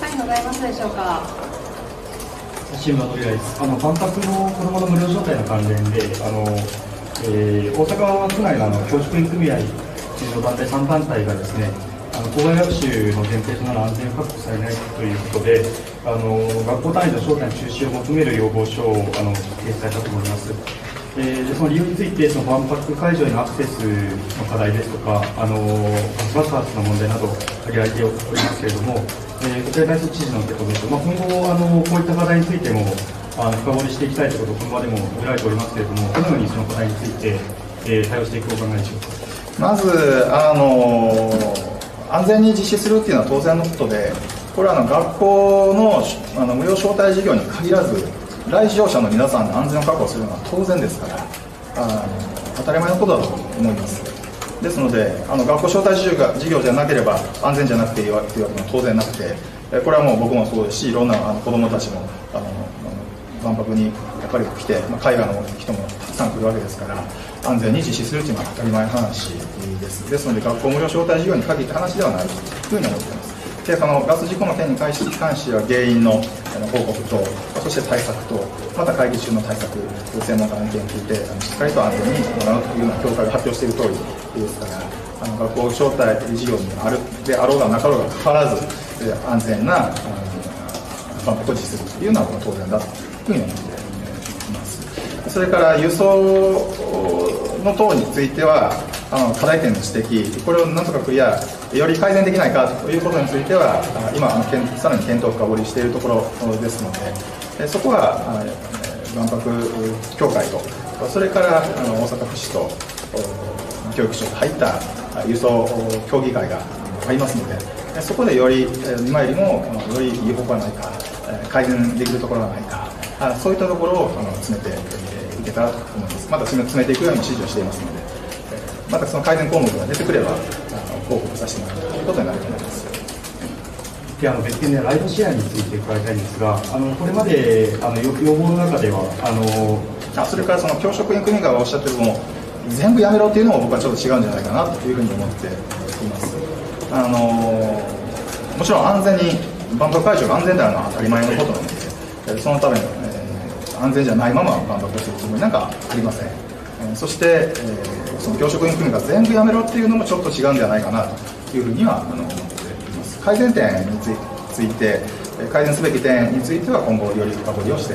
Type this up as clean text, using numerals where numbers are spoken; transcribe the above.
他にございますでしょうか。チームはとりあえず万博の子どもの無料招待の関連で大阪府内の教職員組合の団体3団体がですね、校外学習の前提となる安全を確保されないということで、学校単位の招待の中止を求める要望書を提出されたと思います。その理由について、その万博会場へのアクセスの課題ですとか、爆発の問題など挙げられておりますけれども、こちらに対する知事の受け止めと、今後こういった課題についても深掘りしていきたいということを、この場でも述べられておりますけれども、どのようにその課題について、対応していくお考えでしょうか。まず安全に実施するっていうのは当然のことで、これは学校の無料招待事業に限らず、来場者の皆さんの安全を確保するのは当然ですから、当たり前のことだと思います。ですので、学校招待事業じゃなければ安全じゃなくていいわけも当然なくて、これはもう僕もそうですし、いろんな子どもたちも万博にやっぱり来て、海外の人もたくさん来るわけですから、安全に実施するというのは当たり前の話です。ですので、学校無料招待事業に限った話ではないというふうに思っています。で、ガス事故の件に関しては、原因の報告と、そして対策と、また会議中の対策、専門家の意見を聞いて、しっかりと安全に行うというような協会が発表しているとおりですから、学校招待事業にあるであろうがなかろうがかかわらず、安全な万博を実施するというのは当然だというふうに思っています。それから輸送の等については、課題点の指摘、これをなんとかクリア、より改善できないかということについては、今、さらに検討を深掘りしているところですので、そこは万博協会と、それから大阪府市と教育省が入った輸送協議会がありますので、そこでより、今よりもよりいい方向はないか、改善できるところはないか、そういったところを詰めていけたらと思います。また詰めていくように指示をしていますので、またその改善項目が出てくれば、報告させてもらうということになると思います。で、別件でライドシェアについて伺いたいんですが、これまで要望の中では、それからその教職員組合がおっしゃってるのを全部やめろっていうのも僕はちょっと違うんじゃないかなというふうに思っています。もちろん安全に万博会場が安全であるのは当たり前のことなので、そのために、安全じゃないまま万博をするつもりなんかありません。そして、その教職員組が全部やめろっていうのもちょっと違うんではないかなというふうには思っています。改善点について、改善すべき点については今後より深掘りをして